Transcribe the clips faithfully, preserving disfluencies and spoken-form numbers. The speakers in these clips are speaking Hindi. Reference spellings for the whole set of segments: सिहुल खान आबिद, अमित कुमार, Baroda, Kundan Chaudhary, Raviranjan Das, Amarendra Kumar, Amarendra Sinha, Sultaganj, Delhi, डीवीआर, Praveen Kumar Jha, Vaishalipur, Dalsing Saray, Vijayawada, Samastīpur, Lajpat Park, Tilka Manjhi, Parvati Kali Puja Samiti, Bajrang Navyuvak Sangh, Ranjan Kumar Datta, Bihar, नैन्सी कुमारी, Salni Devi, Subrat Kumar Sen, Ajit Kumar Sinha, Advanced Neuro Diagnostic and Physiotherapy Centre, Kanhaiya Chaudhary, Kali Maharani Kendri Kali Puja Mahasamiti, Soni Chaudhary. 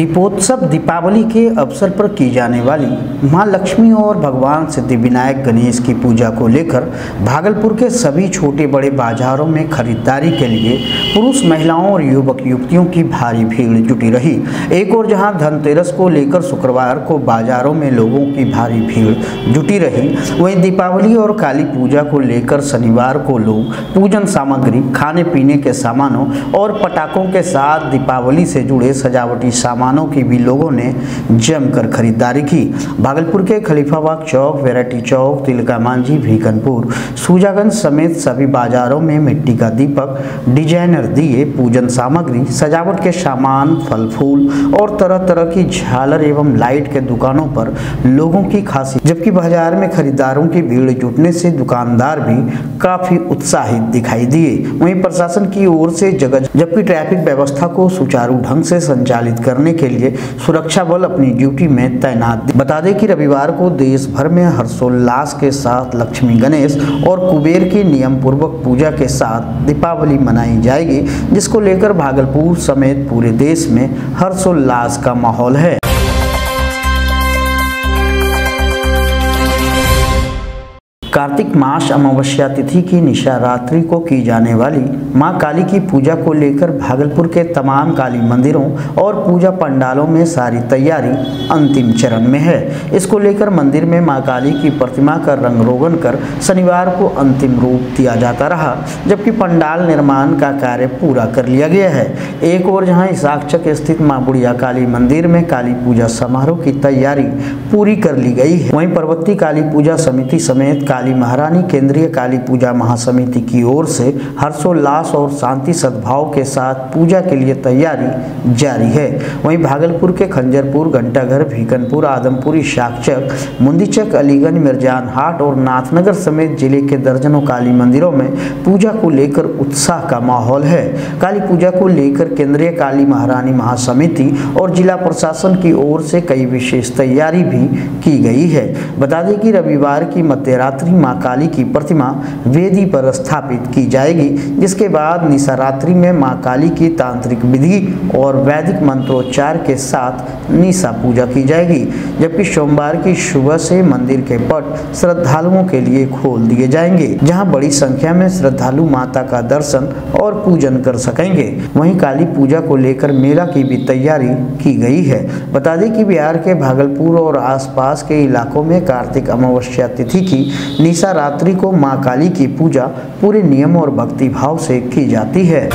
दीपोत्सव दीपावली के अवसर पर की जाने वाली मां लक्ष्मी और भगवान सिद्धिविनायक गणेश की पूजा को लेकर भागलपुर के सभी छोटे बड़े बाजारों में खरीदारी के लिए पुरुष महिलाओं और युवक युवतियों की भारी भीड़ जुटी रही। एक और जहां धनतेरस को लेकर शुक्रवार को बाजारों में लोगों की भारी भीड़ जुटी रही, वहीं दीपावली और काली पूजा को लेकर शनिवार को लोग पूजन सामग्री, खाने पीने के सामानों और पटाखों के साथ दीपावली से जुड़े सजावटी सामानों की भी लोगों ने जमकर खरीदारी की। भागलपुर के खलीफाबाग चौक, वैरायटी चौक, तिलका मांझी, भीकनपुर, सुजागंज समेत सभी बाजारों में मिट्टी का दीपक, डिजाइनर दिए, पूजन सामग्री, सजावट के सामान, फल फूल और तरह तरह की झालर एवं लाइट के दुकानों पर लोगों की खासी, जबकि बाजार में खरीदारों की भीड़ जुटने से दुकानदार भी काफी उत्साहित दिखाई दिए। वहीं प्रशासन की ओर से जगह जबकि ट्रैफिक व्यवस्था को सुचारू ढंग से संचालित करने के लिए सुरक्षा बल अपनी ड्यूटी में तैनात। बता दें कि रविवार को देश भर में हर्षोल्लास के साथ लक्ष्मी, गणेश और कुबेर की नियम पूर्वक पूजा के साथ दीपावली मनाई जाएगी, जिसको लेकर भागलपुर समेत पूरे देश में हर्षोल्लास का माहौल है। कार्तिक मास अमावस्या तिथि की निशा रात्रि को की जाने वाली मां काली की पूजा को लेकर भागलपुर के तमाम काली मंदिरों और पूजा पंडालों में सारी तैयारी अंतिम चरण में है। इसको लेकर मंदिर में मां काली की प्रतिमा का रंग रोगन कर शनिवार को अंतिम रूप दिया जाता रहा, जबकि पंडाल निर्माण का कार्य पूरा कर लिया गया है। एक और जहाँ इसाकचक स्थित माँ बुढ़िया काली मंदिर में काली पूजा समारोह की तैयारी पूरी कर ली गई है। वहीं पर्वती काली पूजा समिति समेत काली महारानी केंद्रीय काली पूजा महासमिति की ओर से हर्षोल्लास और शांति सद्भाव के साथ पूजा के लिए तैयारी जारी है। वहीं भागलपुर के खंजरपुर, घंटाघर, भीकनपुर, आदमपुर, इसाकचक, मुंदीचक, अलीगंज, मिर्जानहाट और नाथनगर समेत जिले के दर्जनों काली मंदिरों में पूजा को लेकर उत्साह का माहौल है। काली पूजा को लेकर केंद्रीय काली महारानी महासमिति और जिला प्रशासन की ओर से कई विशेष तैयारी भी की गई है। बता दें कि रविवार की मध्यरात्रि मां काली की प्रतिमा वेदी पर स्थापित की जाएगी, जिसके बाद निशारात्रि में मां काली की तांत्रिक विधि और वैदिक मंत्रोच्चार के साथ निशा पूजा की जाएगी, जबकि सोमवार की सुबह से मंदिर के पट श्रद्धालुओं के लिए खोल दिए जाएंगे, जहां बड़ी संख्या में श्रद्धालु माता का दर्शन और पूजन कर सकेंगे। वहीं काली पूजा को लेकर मेला की भी तैयारी की गई है। बता दें कि बिहार के भागलपुर और आसपास के इलाकों में कार्तिक अमावस्या तिथि की निशा रात्रि को मां काली की पूजा पूरे नियम और भक्ति भाव से की जाती है।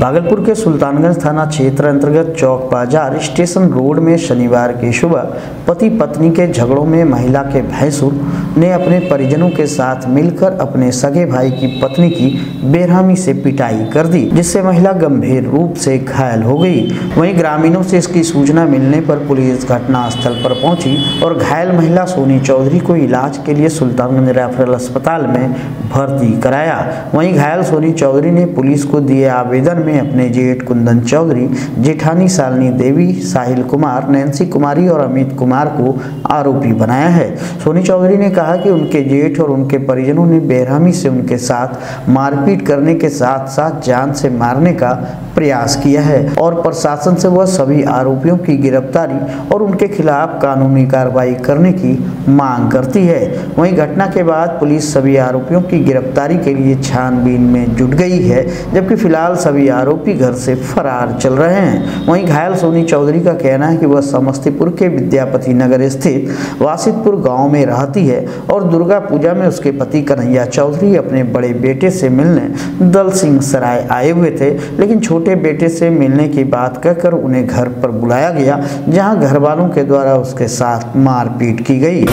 भागलपुर के सुल्तानगंज थाना क्षेत्र अंतर्गत चौक बाजार स्टेशन रोड में शनिवार की सुबह पति पत्नी के झगड़ों में महिला के भैंसुर ने अपने परिजनों के साथ मिलकर अपने सगे भाई की पत्नी की बेरहमी से पिटाई कर दी, जिससे महिला गंभीर रूप से घायल हो गई। वहीं ग्रामीणों से इसकी सूचना मिलने पर पुलिस घटनास्थल पर पहुंची और घायल महिला सोनी चौधरी को इलाज के लिए सुल्तानगंज रेफरल अस्पताल में भर्ती कराया। वहीं घायल सोनी चौधरी ने पुलिस को दिए आवेदन अपने जेठ कुंदन चौधरी, जेठानी सालनी देवी, साहिल कुमार, नैन्सी कुमारी और अमित कुमार को आरोपी बनाया है। सोनी चौधरी ने कहा कि उनके जेठ और उनके परिजनों ने बेरहमी से उनके साथ मारपीट करने के साथ साथ जान से मारने का प्रयास किया है और प्रशासन से वह सभी आरोपियों की गिरफ्तारी और उनके खिलाफ कानूनी कार्रवाई करने की मांग करती है। वहीं घटना के बाद पुलिस सभी आरोपियों की गिरफ्तारी के लिए छानबीन में जुट गई है, जबकि फिलहाल सभी आरोपी घर से फरार चल रहे हैं। वहीं घायल सोनी चौधरी का कहना है कि वह समस्तीपुर के विद्यापति नगर स्थित वासितपुर गांव में रहती है और दुर्गा पूजा में उसके पति कन्हैया चौधरी अपने बड़े बेटे से मिलने दलसिंह सराय आए हुए थे, लेकिन छोटे बेटे से मिलने की बात कहकर उन्हें घर पर बुलाया गया, जहां घर वालों के द्वारा उसके साथ मारपीट की गई।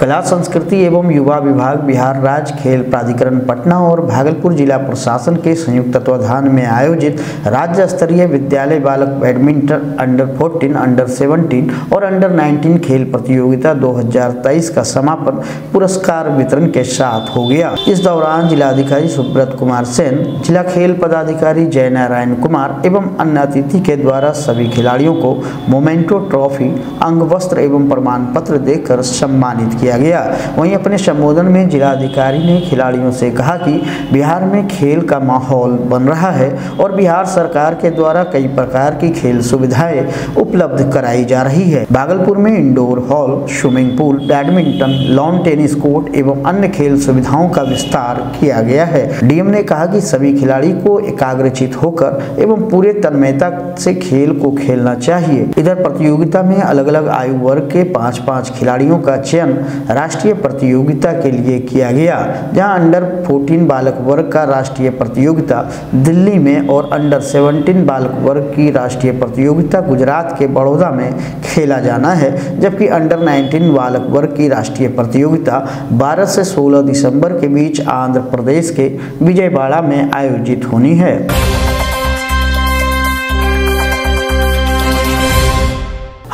कला संस्कृति एवं युवा विभाग, बिहार राज्य खेल प्राधिकरण पटना और भागलपुर जिला प्रशासन के संयुक्त तत्वाधान में आयोजित राज्य स्तरीय विद्यालय बालक badminton under fourteen, under seventeen और अंडर नाइनटीन खेल प्रतियोगिता दो हज़ार तेईस का समापन पुरस्कार वितरण के साथ हो गया। इस दौरान जिलाधिकारी सुब्रत कुमार सेन, जिला खेल पदाधिकारी जयनारायण कुमार एवं अन्य अतिथि के द्वारा सभी खिलाड़ियों को मोमेंटो ट्रॉफी, अंग वस्त्र एवं प्रमाण पत्र देकर सम्मानित किया किया गया। वहीं अपने संबोधन में जिलाधिकारी ने खिलाड़ियों से कहा कि बिहार में खेल का माहौल बन रहा है और बिहार सरकार के द्वारा कई प्रकार की खेल सुविधाएं उपलब्ध कराई जा रही है। भागलपुर में indoor hall, swimming pool, badminton, lawn tennis court एवं अन्य खेल सुविधाओं का विस्तार किया गया है। डीएम ने कहा कि सभी खिलाड़ी को एकाग्रचित होकर एवं पूरे तन्मयता से खेल को खेलना चाहिए। इधर प्रतियोगिता में अलग अलग आयु वर्ग के पाँच पाँच खिलाड़ियों का चयन राष्ट्रीय प्रतियोगिता के लिए किया गया, जहां अंडर फोर्टीन बालक वर्ग का राष्ट्रीय प्रतियोगिता दिल्ली में और अंडर सेवनटीन बालक वर्ग की राष्ट्रीय प्रतियोगिता गुजरात के बड़ौदा में खेला जाना है, जबकि अंडर नाइनटीन बालक वर्ग की राष्ट्रीय प्रतियोगिता बारह से सोलह दिसंबर के बीच आंध्र प्रदेश के विजयवाड़ा में आयोजित होनी है।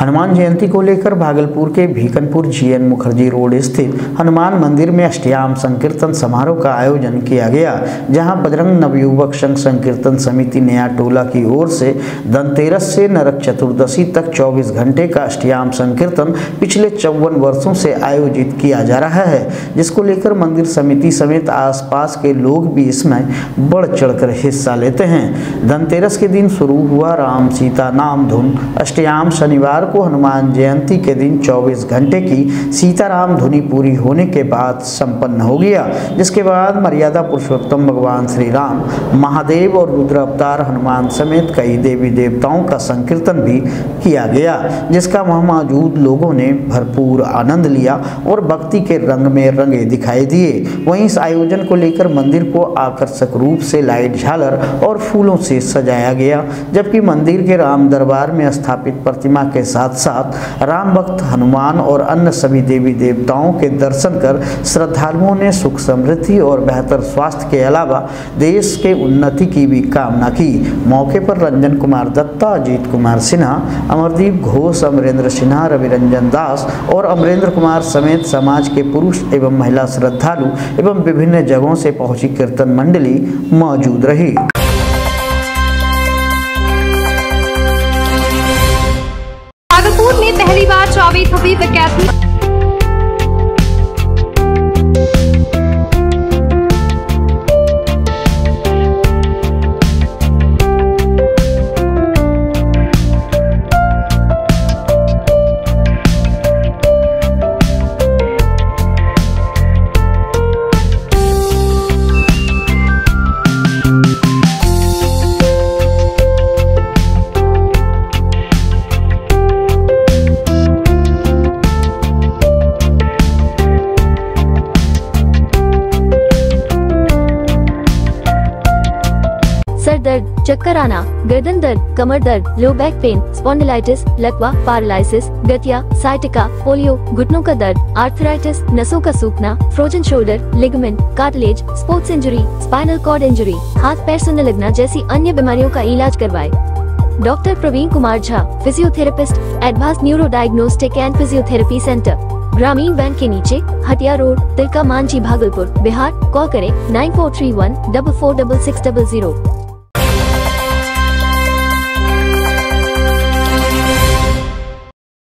हनुमान जयंती को लेकर भागलपुर के भीकनपुर जीएन मुखर्जी रोड स्थित हनुमान मंदिर में अष्टयाम संकीर्तन समारोह का आयोजन किया गया, जहां बजरंग नवयुवक संघ संकीर्तन समिति नया टोला की ओर से धनतेरस से नरक चतुर्दशी तक चौबीस घंटे का अष्टयाम संकीर्तन पिछले चौवन वर्षों से आयोजित किया जा रहा है, जिसको लेकर मंदिर समिति समेत आसपास के लोग भी इसमें बढ़ चढ़कर हिस्सा लेते हैं। धनतेरस के दिन शुरू हुआ राम सीता नाम धुन अष्टयाम शनिवार को हनुमान जयंती के दिन चौबीस घंटे की सीताराम धुनी पूरी होने के बाद संपन्न हो गया, जिसके बाद मर्यादा पुरुषोत्तम भगवान श्री राम, महादेव और रुद्रावतार हनुमान समेत कई देवी देवताओं का संकीर्तन भी किया गया, जिसका वहां मौजूद लोगों ने भरपूर आनंद लिया और भक्ति के रंग में रंगे दिखाई दिए। वहीं इस आयोजन को लेकर मंदिर को आकर्षक रूप से लाइट, झालर और फूलों से सजाया गया, जबकि मंदिर के राम दरबार में स्थापित प्रतिमा के साथ साथ राम भक्त, हनुमान और अन्य सभी देवी देवताओं के दर्शन कर श्रद्धालुओं ने सुख समृद्धि और बेहतर स्वास्थ्य के अलावा देश के उन्नति की भी कामना की। मौके पर रंजन कुमार दत्ता, अजीत कुमार सिन्हा, अमरदीप घोष, अमरेंद्र सिन्हा, रविरंजन दास और अमरेंद्र कुमार समेत समाज के पुरुष एवं महिला श्रद्धालु एवं विभिन्न जगहों से पहुंची कीर्तन मंडली मौजूद रही। भागलपुर में पहली बार चौबीस हबी वैकेंसी दर्द, चक्कर आना, गर्दन दर्द, कमर दर्द, लो बैक पेन, स्पॉन्डिलाइटिस, लकवा, पैरालिसिस, गठिया, साइटिका, पोलियो, घुटनों का दर्द, आर्थराइटिस, नसों का सूखना, frozen shoulder, ligament, cartilage, sports injury, spinal cord injury, हाथ पैर सुन्न लगना जैसी अन्य बीमारियों का इलाज करवाए। Doctor Praveen Kumar Jha, physiotherapist, advanced neuro diagnostic and physiotherapy centre, ग्रामीण बैंक के नीचे, हटिया रोड, तिलका मांझी, भागलपुर, बिहार। कॉल करें nine four three one double four double six double zero.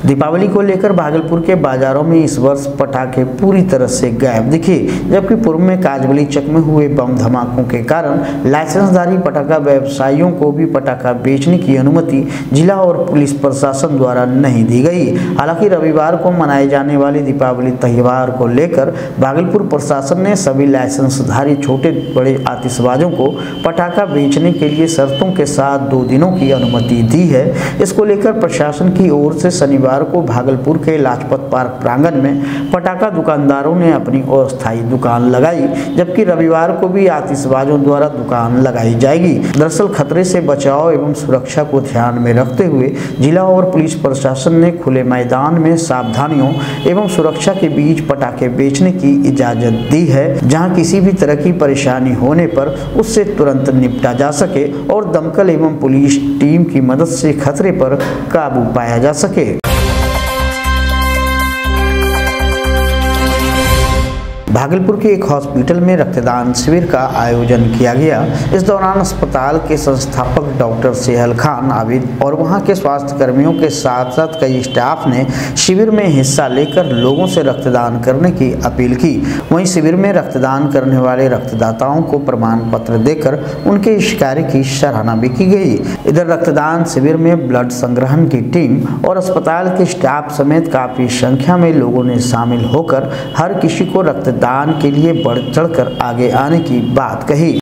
Deepawali को लेकर भागलपुर के बाजारों में इस वर्ष पटाखे पूरी तरह से गायब दिखे, जबकि पूर्व में काजवली चक में हुए बम धमाकों के कारण लाइसेंसधारी पटाखा व्यवसायियों को भी पटाखा बेचने की अनुमति जिला और पुलिस प्रशासन द्वारा नहीं दी गई। हालांकि रविवार को मनाए जाने वाले दीपावली त्यौहार को लेकर भागलपुर प्रशासन ने सभी लाइसेंसधारी छोटे बड़े आतिशबाजों को पटाखा बेचने के लिए शर्तों के साथ दो दिनों की अनुमति दी है। इसको लेकर प्रशासन की ओर से शनिवार को भागलपुर के लाजपत पार्क प्रांगण में पटाखा दुकानदारों ने अपनी अस्थायी दुकान लगाई, जबकि रविवार को भी आतिशबाजों द्वारा दुकान लगाई जाएगी। दरअसल खतरे से बचाव एवं सुरक्षा को ध्यान में रखते हुए जिला और पुलिस प्रशासन ने खुले मैदान में सावधानियों एवं सुरक्षा के बीच पटाखे बेचने की इजाजत दी है, जहाँ किसी भी तरह की परेशानी होने पर उससे तुरंत निपटा जा सके और दमकल एवं पुलिस टीम की मदद से खतरे पर काबू पाया जा सके। भागलपुर के एक हॉस्पिटल में रक्तदान शिविर का आयोजन किया गया। इस दौरान अस्पताल के संस्थापक डॉक्टर सिहुल खान आबिद और वहां के स्वास्थ्य कर्मियों के साथ साथ कई स्टाफ ने शिविर में हिस्सा लेकर लोगों से रक्तदान करने की अपील की। वहीं शिविर में रक्तदान करने वाले रक्तदाताओं को प्रमाण पत्र देकर उनके इस कार्य की सराहना भी की गई। इधर रक्तदान शिविर में ब्लड संग्रहण की टीम और अस्पताल के स्टाफ समेत काफी संख्या में लोगों ने शामिल होकर हर किसी को रक्तदान के लिए बढ़ चढ़कर आगे आने की बात कही।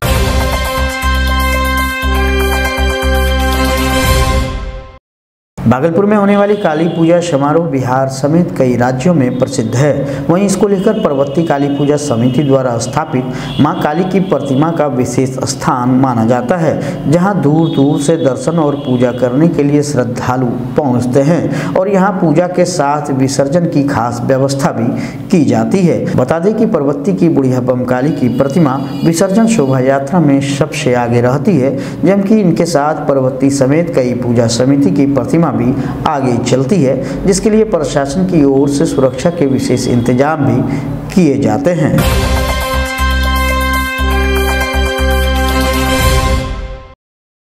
भागलपुर में होने वाली काली पूजा समारोह बिहार समेत कई राज्यों में प्रसिद्ध है। वहीं इसको लेकर पर्वती काली पूजा समिति द्वारा स्थापित मां काली की प्रतिमा का विशेष स्थान माना जाता है, जहां दूर दूर से दर्शन और पूजा करने के लिए श्रद्धालु पहुंचते हैं और यहां पूजा के साथ विसर्जन की खास व्यवस्था भी की जाती है। बता दें कि पर्वती की बुढ़िया बम काली की प्रतिमा विसर्जन शोभा यात्रा में सबसे आगे रहती है, जबकि इनके साथ पर्वती समेत कई पूजा समिति की प्रतिमा भी आगे चलती है, जिसके लिए प्रशासन की ओर से सुरक्षा के विशेष इंतजाम भी किए जाते हैं।